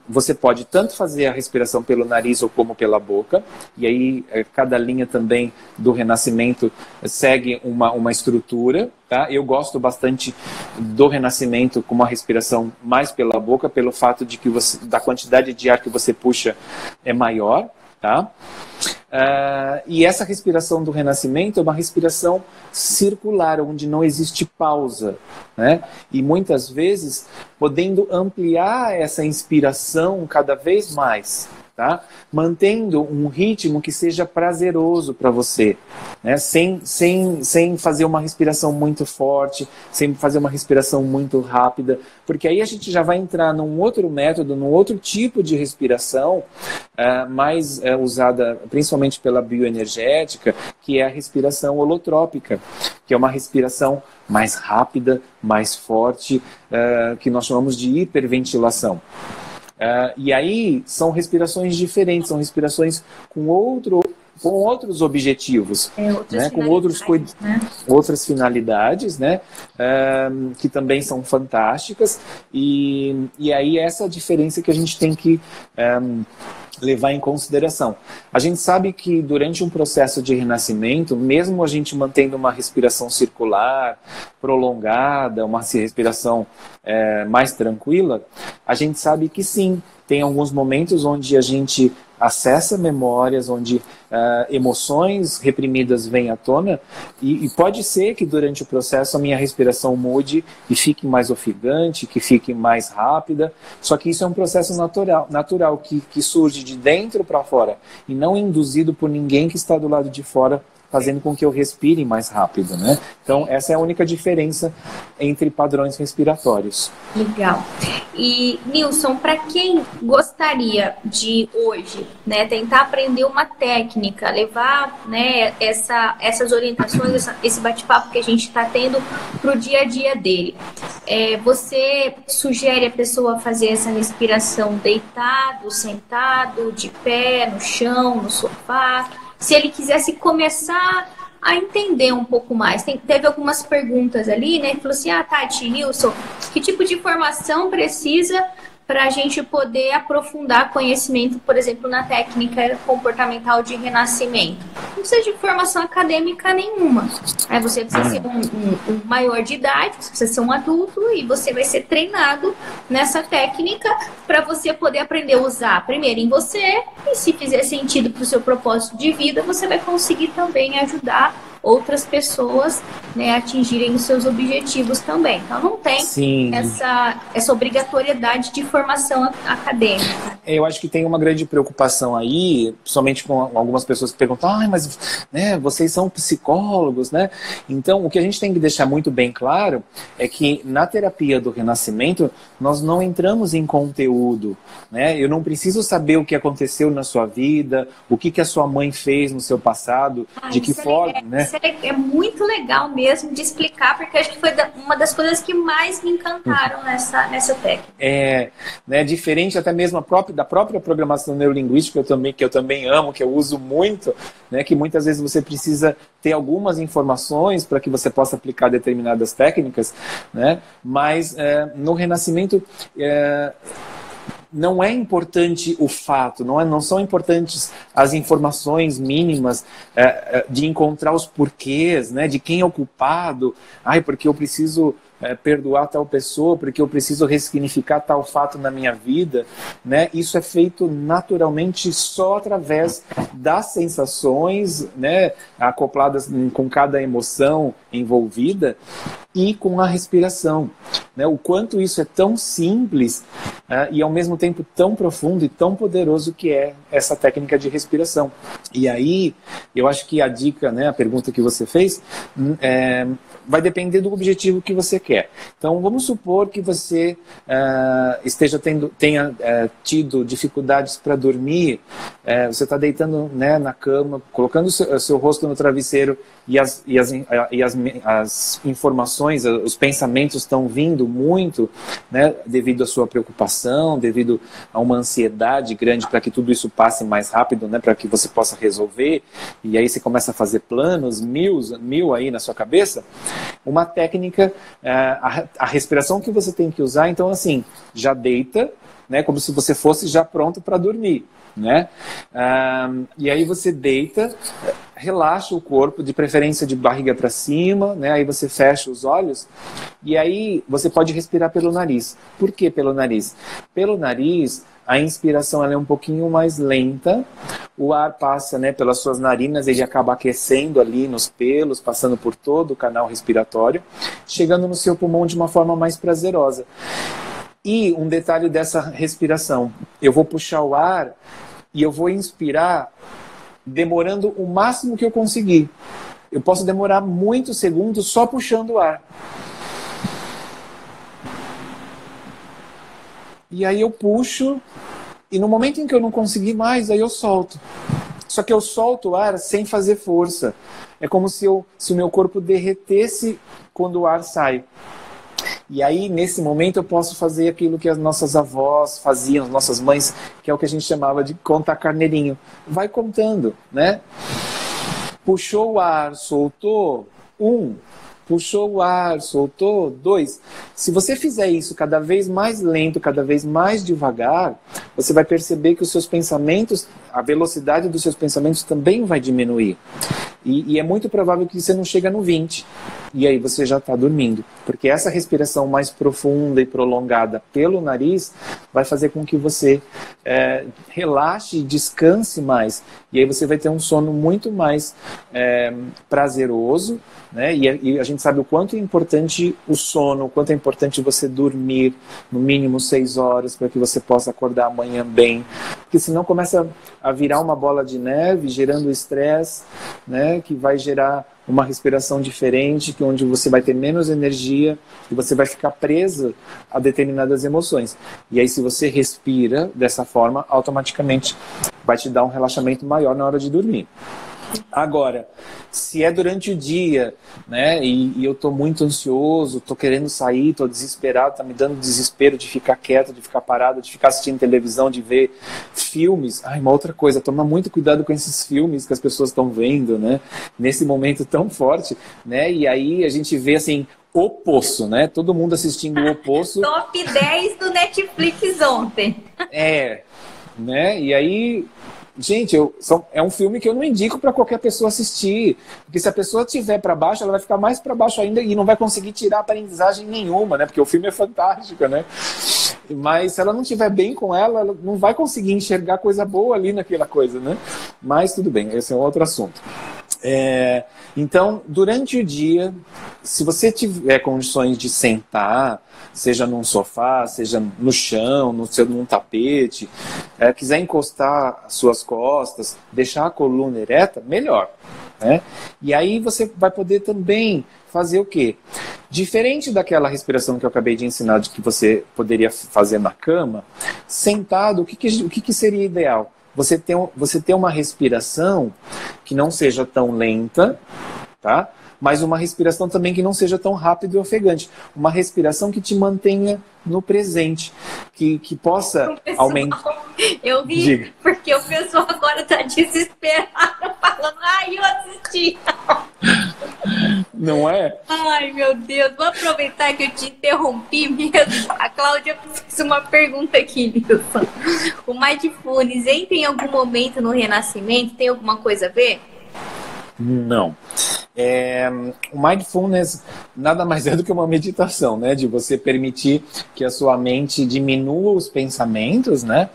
você pode tanto fazer a respiração pelo nariz ou como pela boca, e aí cada linha também do Renascimento segue uma estrutura, tá? Eu gosto bastante do Renascimento com uma respiração mais pela boca, pelo fato de que da quantidade de ar que você puxa é maior, tá? E essa respiração do Renascimento é uma respiração circular, onde não existe pausa, né? E muitas vezes podendo ampliar essa inspiração cada vez mais, tá? Mantendo um ritmo que seja prazeroso para você, né? Sem fazer uma respiração muito forte, sem fazer uma respiração muito rápida, porque aí a gente já vai entrar num outro método, num outro tipo de respiração, mais usada principalmente pela bioenergética, que é a respiração holotrópica, que é uma respiração mais rápida, mais forte, que nós chamamos de hiperventilação. E aí são respirações diferentes, são respirações com outros objetivos, né? Com outras finalidades, né? Que também são fantásticas. E aí essa é a diferença que a gente tem que levar em consideração. A gente sabe que durante um processo de renascimento, mesmo a gente mantendo uma respiração circular, prolongada, uma respiração mais tranquila, a gente sabe que sim, tem alguns momentos onde a gente acessa memórias, onde emoções reprimidas vêm à tona, e pode ser que durante o processo a minha respiração mude e fique mais ofegante, que fique mais rápida, só que isso é um processo natural que surge de dentro para fora, e não induzido por ninguém que está do lado de fora, fazendo com que eu respire mais rápido, né? Então, essa é a única diferença entre padrões respiratórios. Legal. E, Nilson, para quem gostaria de hoje, né, tentar aprender uma técnica, levar, né, essas orientações, esse bate-papo que a gente está tendo para o dia a dia dele, você sugere a pessoa fazer essa respiração deitado, sentado, de pé, no chão, no sofá? Se ele quisesse começar a entender um pouco mais. Teve algumas perguntas ali, né? Falou assim, Tati, Nilson, que tipo de formação precisa para a gente poder aprofundar conhecimento, por exemplo, na técnica comportamental de renascimento? Não precisa de formação acadêmica nenhuma. Aí você precisa ser um maior de idade, você precisa ser um adulto e você vai ser treinado nessa técnica para você poder aprender a usar primeiro em você, e se fizer sentido para o seu propósito de vida, você vai conseguir também ajudar outras pessoas, né, atingirem os seus objetivos também. Então não tem essa obrigatoriedade de formação acadêmica. Eu acho que tem uma grande preocupação aí, principalmente com algumas pessoas que perguntam, ah, mas né, vocês são psicólogos, né? Então o que a gente tem que deixar muito bem claro é que na terapia do renascimento nós não entramos em conteúdo, né? Eu não preciso saber o que aconteceu na sua vida, o que a sua mãe fez no seu passado, de que forma, né? Isso é muito legal mesmo de explicar, porque acho que foi uma das coisas que mais me encantaram nessa técnica. É, né, diferente até mesmo da própria programação neurolinguística, que eu também amo, que eu uso muito, né, que muitas vezes você precisa ter algumas informações para que você possa aplicar determinadas técnicas, né? Mas no renascimento não é importante o fato, não são importantes as informações mínimas de encontrar os porquês, né, de quem é o culpado. Ai, porque eu preciso perdoar tal pessoa, porque eu preciso ressignificar tal fato na minha vida, né? Isso é feito naturalmente só através das sensações, né, acopladas com cada emoção envolvida e com a respiração, né? O quanto isso é tão simples e ao mesmo tempo tão profundo e tão poderoso que é essa técnica de respiração. E aí, eu acho que a dica, né, a pergunta que você fez, vai depender do objetivo que você quer. Então, vamos supor que você tenha tido dificuldades para dormir, você está deitando, né, na cama, colocando o seu rosto no travesseiro e as informações, os pensamentos estão vindo muito, né, devido à sua preocupação, devido a uma ansiedade grande para que tudo isso passe mais rápido, né, para que você possa resolver, e aí você começa a fazer planos, mil aí na sua cabeça. Uma técnica, a respiração que você tem que usar, então assim, já deita, né, como se você fosse já pronto para dormir, né? E aí você deita, relaxa o corpo, de preferência de barriga para cima, né? Aí você fecha os olhos e aí você pode respirar pelo nariz. Por que pelo nariz? Pelo nariz, a inspiração ela é um pouquinho mais lenta, o ar passa, né, pelas suas narinas, ele acaba aquecendo ali nos pelos, passando por todo o canal respiratório, chegando no seu pulmão de uma forma mais prazerosa. E um detalhe dessa respiração, eu vou puxar o ar e eu vou inspirar demorando o máximo que eu conseguir. Eu posso demorar muitos segundos só puxando o ar. E aí eu puxo, e no momento em que eu não conseguir mais, aí eu solto. Só que eu solto o ar sem fazer força. É como se o meu corpo derretesse quando o ar sai. E aí, nesse momento, eu posso fazer aquilo que as nossas avós faziam, as nossas mães, que é o que a gente chamava de contar carneirinho. Vai contando, né? Puxou o ar, soltou, 1... Puxou o ar, soltou, 2. Se você fizer isso cada vez mais lento, cada vez mais devagar, você vai perceber que os seus pensamentos, a velocidade dos seus pensamentos também vai diminuir. E é muito provável que você não chegue no 20. E aí você já está dormindo. Porque essa respiração mais profunda e prolongada pelo nariz vai fazer com que você relaxe e descanse mais. E aí você vai ter um sono muito mais prazeroso, né? E a gente sabe o quanto é importante o sono, o quanto é importante você dormir no mínimo 6 horas para que você possa acordar amanhã bem. Porque senão começa a virar uma bola de neve, gerando estresse, né, que vai gerar uma respiração diferente, que onde você vai ter menos energia e você vai ficar preso a determinadas emoções. E aí, se você respira dessa forma, automaticamente vai te dar um relaxamento maior na hora de dormir. Agora, se é durante o dia, né, e eu tô muito ansioso, tô querendo sair, tô desesperado, tá me dando desespero de ficar quieto, de ficar parado, de ficar assistindo televisão, de ver filmes. Ai, uma outra coisa, toma muito cuidado com esses filmes que as pessoas estão vendo, né, nesse momento tão forte, né, e aí a gente vê assim, O Poço, né? Todo mundo assistindo O Poço. Top 10 do Netflix ontem. É, né, e aí... Gente, é um filme que eu não indico para qualquer pessoa assistir, porque se a pessoa estiver para baixo, ela vai ficar mais para baixo ainda e não vai conseguir tirar aprendizagem nenhuma, né? Porque o filme é fantástico, né? Mas se ela não estiver bem com ela, ela não vai conseguir enxergar coisa boa ali naquela coisa, né? Mas tudo bem, esse é um outro assunto. Então, durante o dia, se você tiver condições de sentar, seja num sofá, seja no chão, num tapete, quiser encostar suas costas, deixar a coluna ereta, melhor. Né? E aí você vai poder também fazer o quê? Diferente daquela respiração que eu acabei de ensinar, de que você poderia fazer na cama, sentado, o que seria ideal? Você ter uma respiração que não seja tão lenta, tá? Mas uma respiração também que não seja tão rápida e ofegante. Uma respiração que te mantenha no presente, que possa aumentar. Eu vi, diga. Porque o pessoal agora está desesperado, falando, ai, eu assisti. Não é? Ai, meu Deus, vou aproveitar que eu te interrompi mesmo. A Cláudia fez uma pergunta aqui, Nilson. O Mindfulness entra em algum momento no Renascimento? Tem alguma coisa a ver? Não. O Mindfulness nada mais é do que uma meditação, né? De você permitir que a sua mente diminua os pensamentos, né?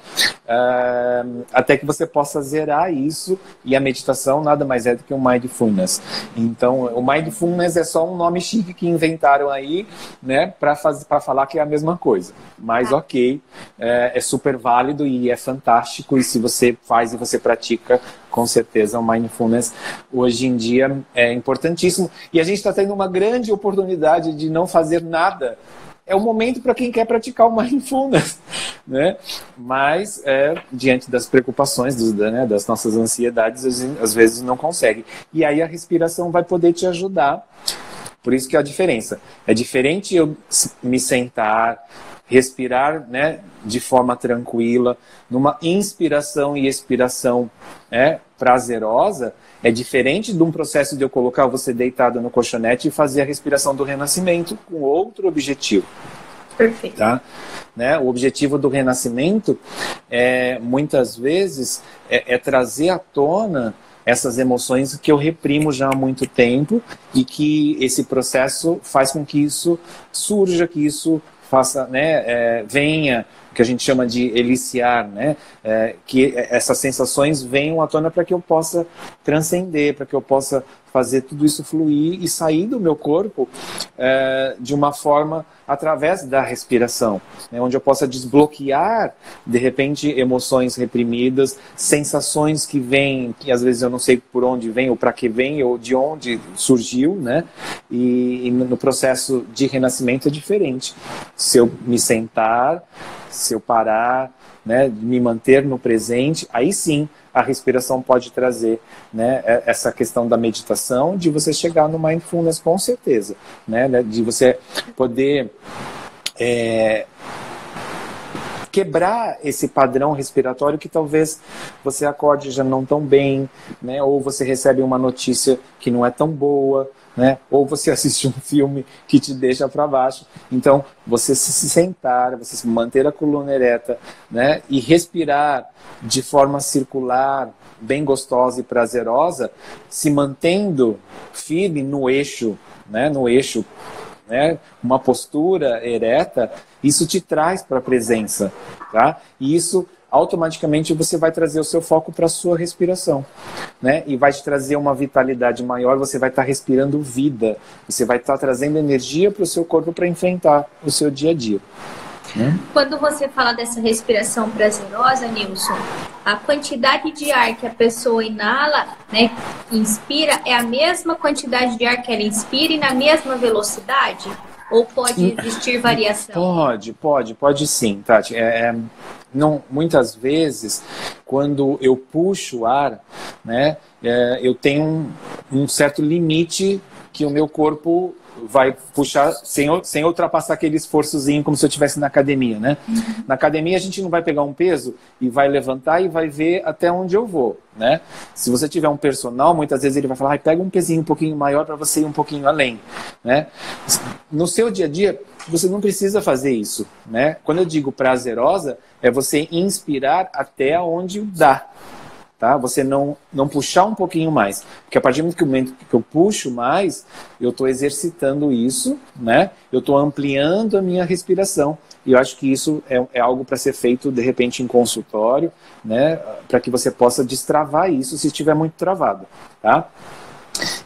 Até que você possa zerar isso. E a meditação nada mais é do que um Mindfulness. Então, o Mindfulness é só um nome chique que inventaram aí, né? Para falar que é a mesma coisa. Mas ok, é super válido e é fantástico. E se você faz e você pratica, com certeza o Mindfulness hoje em dia é importantíssimo. E a gente está tendo uma grande oportunidade de não fazer nada. É o momento para quem quer praticar o Mindfulness, né? Mas, diante das preocupações, né, das nossas ansiedades, às vezes não consegue. E aí a respiração vai poder te ajudar. Por isso que é a diferença. É diferente eu me sentar, respirar, né, de forma tranquila, numa inspiração e expiração, né, prazerosa, é diferente de um processo de eu colocar você deitado no colchonete e fazer a respiração do renascimento com outro objetivo. Perfeito. Tá? Né? O objetivo do renascimento, muitas vezes, é trazer à tona essas emoções que eu reprimo já há muito tempo e que esse processo faz com que isso surja, que isso faça, né, venha, o que a gente chama de eliciar, né, que essas sensações venham à tona para que eu possa transcender, para que eu possa fazer tudo isso fluir e sair do meu corpo de uma forma através da respiração, né, onde eu possa desbloquear, de repente, emoções reprimidas, sensações que vêm, que às vezes eu não sei por onde vem, ou para que vem, ou de onde surgiu, né, e no processo de renascimento é diferente. Se eu me sentar, se eu parar, né, me manter no presente, aí sim a respiração pode trazer, né, essa questão da meditação, de você chegar no Mindfulness com certeza, né, de você poder quebrar esse padrão respiratório que talvez você acorde já não tão bem, né, ou você recebe uma notícia que não é tão boa, né, ou você assiste um filme que te deixa para baixo. Então, você se sentar, você se manter a coluna ereta, né, e respirar de forma circular, bem gostosa e prazerosa, se mantendo firme no eixo, né, no eixo, né, uma postura ereta, isso te traz para a presença, tá? E isso automaticamente você vai trazer o seu foco para a sua respiração, né? E vai te trazer uma vitalidade maior, você vai estar respirando vida, você vai estar trazendo energia para o seu corpo para enfrentar o seu dia a dia. Quando você fala dessa respiração prazerosa, Nilson, a quantidade de ar que a pessoa inala, né, inspira, é a mesma quantidade de ar que ela inspira e na mesma velocidade? Ou pode existir variação? Pode sim, Tati. Não, muitas vezes, quando eu puxo o ar, né, eu tenho um certo limite que o meu corpo vai puxar sem ultrapassar aquele esforçozinho, como se eu estivesse na academia, né? Na academia a gente não vai pegar um peso e vai levantar e vai ver até onde eu vou, né? Se você tiver um personal, muitas vezes ele vai falar, pega um pezinho um pouquinho maior para você ir um pouquinho além, né? No seu dia a dia, você não precisa fazer isso, né? Quando eu digo prazerosa, é você inspirar até onde dá. Tá? Você não puxar um pouquinho mais. Porque a partir do momento que eu puxo mais, eu estou exercitando isso, né? Eu estou ampliando a minha respiração. E eu acho que isso é algo para ser feito, de repente, em consultório, né? Para que você possa destravar isso se estiver muito travado. Tá?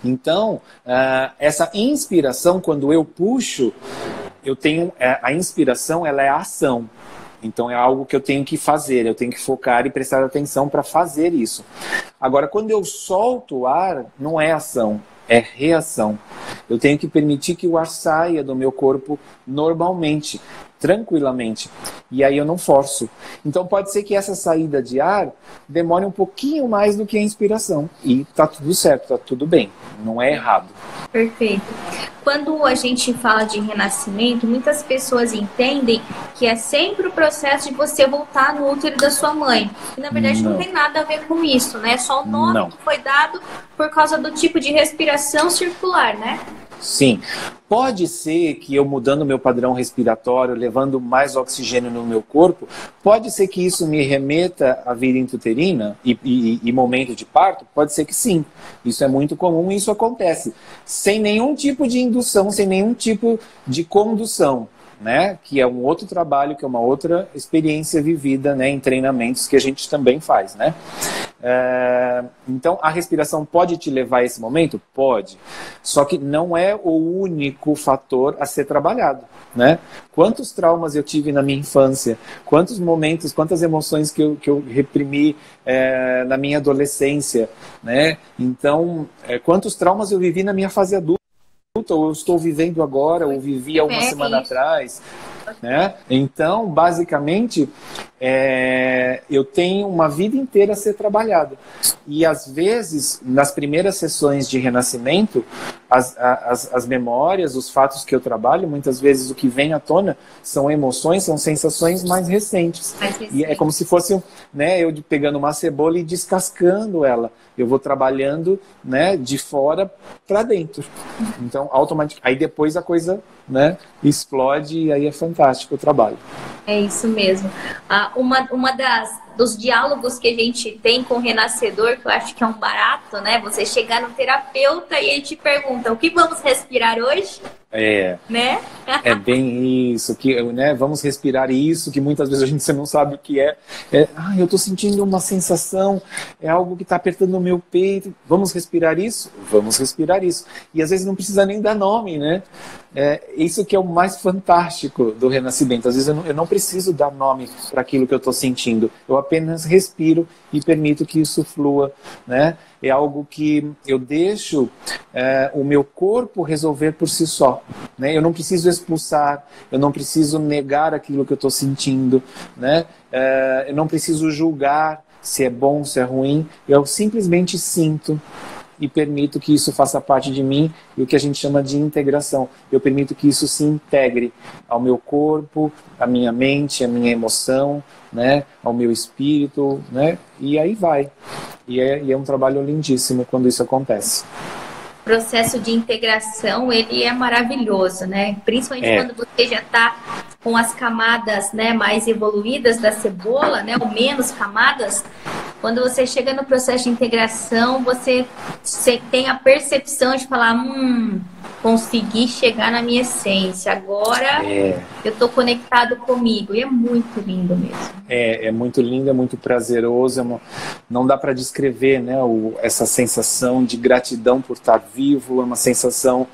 Então, essa inspiração, quando eu puxo, eu tenho a inspiração, ela é a ação. Então é algo que eu tenho que fazer, eu tenho que focar e prestar atenção para fazer isso. Agora, quando eu solto o ar, não é ação, é reação. Eu tenho que permitir que o ar saia do meu corpo normalmente, tranquilamente. E aí eu não forço. Então pode ser que essa saída de ar demore um pouquinho mais do que a inspiração. E tá tudo certo, tá tudo bem, não é errado. Perfeito. Quando a gente fala de renascimento, muitas pessoas entendem que é sempre o processo de você voltar no útero da sua mãe. E, na verdade, não tem nada a ver com isso, né? Só o nome que foi dado por causa do tipo de respiração circular, né? Sim. Pode ser que eu, mudando meu padrão respiratório, levando mais oxigênio no meu corpo, pode ser que isso me remeta à vida intrauterina e momento de parto? Pode ser que sim. Isso é muito comum e isso acontece. Sem nenhum tipo de indução, sem nenhum tipo de condução, né? Que é um outro trabalho, que é uma outra experiência vivida, né? Em treinamentos que a gente também faz, né? Então, a respiração pode te levar a esse momento? Pode. Só que não é o único fator a ser trabalhado, né? Quantos traumas eu tive na minha infância? Quantos momentos, quantas emoções que eu reprimi na minha adolescência, né? Então, quantos traumas eu vivi na minha fase adulta? Ou estou vivendo agora, ou vivi há uma semana atrás, né? Então, basicamente, eu tenho uma vida inteira a ser trabalhada. E às vezes, nas primeiras sessões de renascimento, as memórias, os fatos que eu trabalho, muitas vezes o que vem à tona são emoções, são sensações mais recentes. E é como se fosse, né, eu pegando uma cebola e descascando ela. Eu vou trabalhando, né, de fora para dentro. Então, automaticamente. Aí depois a coisa, né, explode e aí é fantástico o trabalho. É isso mesmo. Dos diálogos que a gente tem com o renascedor, que eu acho que é um barato, né? Você chegar no terapeuta e ele te pergunta: o que vamos respirar hoje? Né? É bem isso, que, né? Vamos respirar isso, que muitas vezes a gente não sabe o que é. Eu tô sentindo uma sensação, é algo que tá apertando o meu peito. Vamos respirar isso? Vamos respirar isso. E às vezes não precisa nem dar nome, né? Isso que é o mais fantástico do renascimento. Às vezes eu não preciso dar nome para aquilo que eu tô sentindo. Eu apenas respiro e permito que isso flua, né? É algo que eu deixo o meu corpo resolver por si só, né? Eu não preciso expulsar, eu não preciso negar aquilo que eu estou sentindo, né? Eu não preciso julgar se é bom, se é ruim. Eu simplesmente sinto e permito que isso faça parte de mim, e o que a gente chama de integração. Eu permito que isso se integre ao meu corpo, à minha mente, à minha emoção, né? Ao meu espírito, né? E aí vai. E é um trabalho lindíssimo quando isso acontece. O processo de integração, ele é maravilhoso, né? Principalmente quando você já está com as camadas, né, mais evoluídas da cebola, né, ou menos camadas. Quando você chega no processo de integração, você tem a percepção de falar: consegui chegar na minha essência, agora eu estou conectado comigo. E é muito lindo mesmo. É muito lindo, é muito prazeroso. Não dá para descrever, né, essa sensação de gratidão por estar vivo, é uma sensação,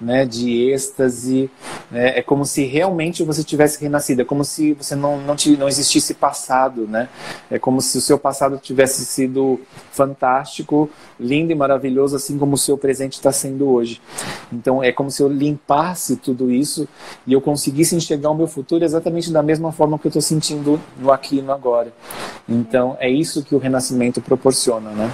né, de êxtase. É como se realmente você tivesse renascido, é como se você não existisse passado, né? É como se o seu passado tivesse sido fantástico, lindo e maravilhoso, assim como o seu presente está sendo hoje. Então é como se eu limpasse tudo isso e eu conseguisse enxergar o meu futuro exatamente da mesma forma que eu estou sentindo no aqui e no agora. Então é isso que o renascimento proporciona, né?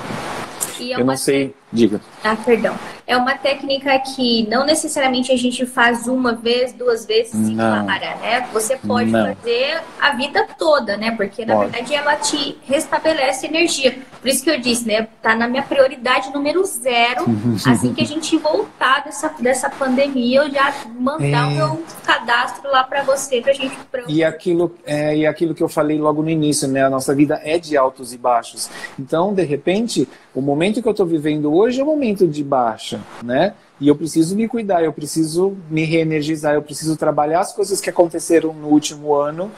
Eu não sei, diga. Perdão. É uma técnica que não necessariamente a gente faz uma vez, duas vezes e para, né? Você pode fazer a vida toda, né? Porque na verdade ela te restabelece energia. Por isso que eu disse, né? Tá na minha prioridade número 0. Assim que a gente voltar dessa pandemia, eu já mandar o meu cadastro lá para você, pra gente... E aquilo que eu falei logo no início, né? A nossa vida é de altos e baixos. Então, de repente, o momento que eu estou vivendo hoje é um momento de baixa, né? E eu preciso me cuidar, eu preciso me reenergizar, eu preciso trabalhar as coisas que aconteceram no último ano,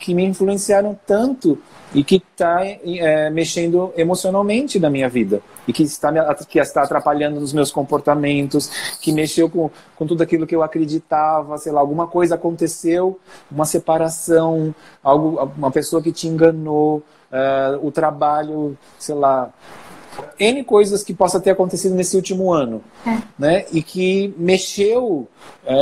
que me influenciaram tanto e que está mexendo emocionalmente na minha vida e que está atrapalhando nos meus comportamentos, que mexeu com tudo aquilo que eu acreditava, sei lá, alguma coisa aconteceu, uma separação, algo, uma pessoa que te enganou, o trabalho, sei lá, N coisas que possa ter acontecido nesse último ano, né? E que mexeu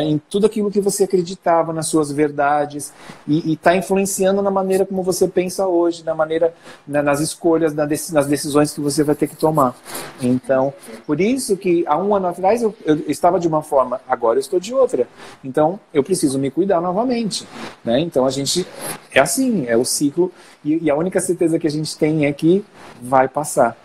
em tudo aquilo que você acreditava, nas suas verdades, e está influenciando na maneira como você pensa hoje, na maneira, nas escolhas, nas decisões que você vai ter que tomar. Então, por isso que há um ano atrás eu estava de uma forma, agora eu estou de outra. Então, eu preciso me cuidar novamente, né? Então, a gente é assim, é o ciclo, e a única certeza que a gente tem é que vai passar.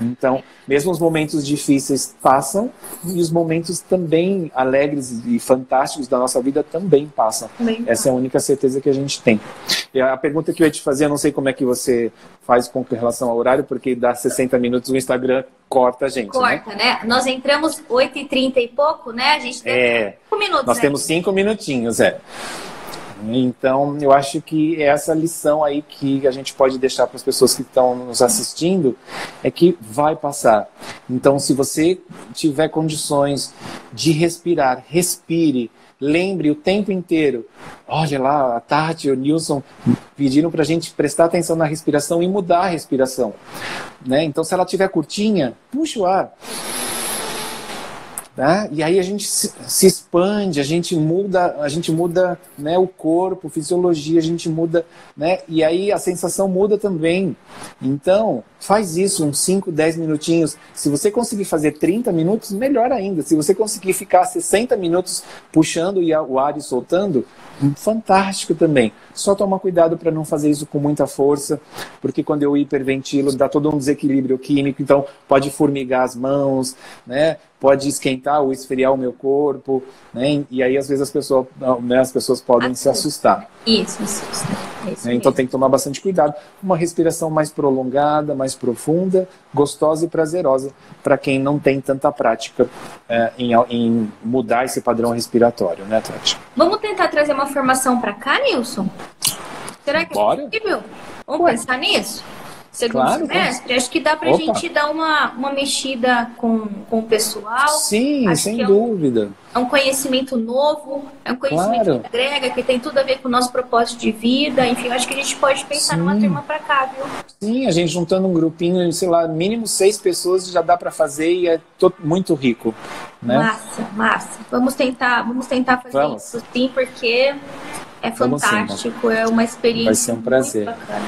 Então, mesmo os momentos difíceis passam, e os momentos também alegres e fantásticos da nossa vida também passam. Essa é a única certeza que a gente tem. E a pergunta que eu ia te fazer, eu não sei como é que você faz com relação ao horário, porque dá 60 minutos, o Instagram corta a gente. Corta, né? Nós entramos 8h30 e pouco, né? A gente tem 5 minutos. Nós temos 5 minutinhos, Então, eu acho que essa lição aí que a gente pode deixar para as pessoas que estão nos assistindo é que vai passar. Então, se você tiver condições de respirar, respire. Lembre o tempo inteiro. Olha lá, a Tati e o Nilson pediram para a gente prestar atenção na respiração e mudar a respiração, né? Então, se ela estiver curtinha, puxa o ar. Tá? E aí a gente se expande, a gente muda, né, o corpo, fisiologia, a gente muda, né, e aí a sensação muda também. Então, faz isso uns 5, 10 minutinhos. Se você conseguir fazer 30 minutos, melhor ainda. Se você conseguir ficar 60 minutos puxando o ar e soltando, fantástico também. Só toma cuidado para não fazer isso com muita força, porque quando eu hiperventilo, dá todo um desequilíbrio químico, então pode formigar as mãos, né? Pode esquentar ou esfriar o meu corpo, né? E aí às vezes as pessoas podem se assustar. Isso. Então tem que tomar bastante cuidado. Uma respiração mais prolongada, mais profunda, gostosa e prazerosa para quem não tem tanta prática em mudar esse padrão respiratório, né, Tati? Vamos tentar trazer uma formação para cá, Nilson? Será que é possível? Vamos pensar nisso? Segundo semestre, acho que dá pra gente dar uma mexida com o pessoal. Sim, acho sem dúvida. É um conhecimento novo, é um conhecimento que agrega, que tem tudo a ver com o nosso propósito de vida. Enfim, acho que a gente pode pensar numa turma pra cá, viu? Sim, a gente juntando um grupinho, sei lá, mínimo 6 pessoas já dá pra fazer e é muito rico, né? Massa. Vamos tentar fazer isso sim, porque é fantástico, é uma experiência. Vai ser um prazer. Muito bacana.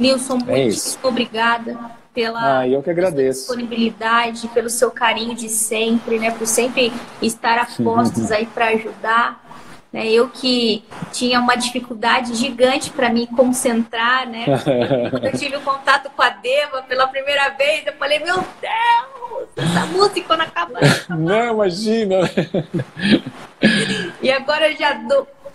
Nilson, muito obrigada pela disponibilidade, pelo seu carinho de sempre, né? Por sempre estar a postos aí para ajudar. Né? Eu que tinha uma dificuldade gigante para me concentrar, né? Quando eu tive o contato com a Deva pela primeira vez, eu falei, meu Deus, essa música quando acaba. Não, imagina! E agora eu já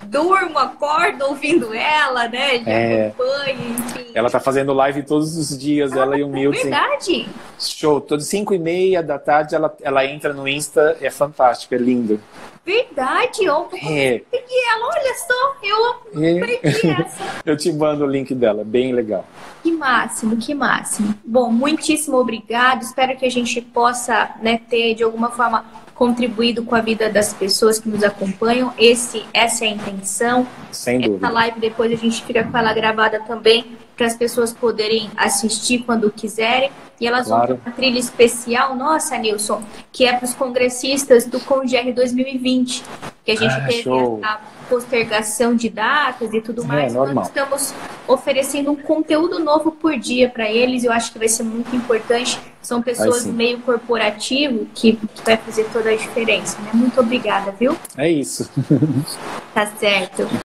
durmo, acordo ouvindo ela, né? Acompanho, enfim. Ela tá fazendo live todos os dias, ela e o Nilson. Verdade. Show, todos 5h30 da tarde ela entra no Insta, é fantástico, é lindo. Verdade, consegui ela, olha só, eu aprendi essa. Eu te mando o link dela, bem legal. Que máximo. Bom, muitíssimo obrigado, espero que a gente possa, né, ter de alguma forma contribuído com a vida das pessoas que nos acompanham. Essa é a intenção. Sem dúvida. Essa live depois a gente fica com ela gravada também, para as pessoas poderem assistir quando quiserem. E elas vão ter uma trilha especial, nossa, Nilson, que é para os congressistas do CONGR 2020, que a gente teve a postergação de datas e tudo mais. Nós estamos oferecendo um conteúdo novo por dia para eles, eu acho que vai ser muito importante. São pessoas do meio corporativo que vai fazer toda a diferença, né? Muito obrigada, viu? É isso. Tá certo.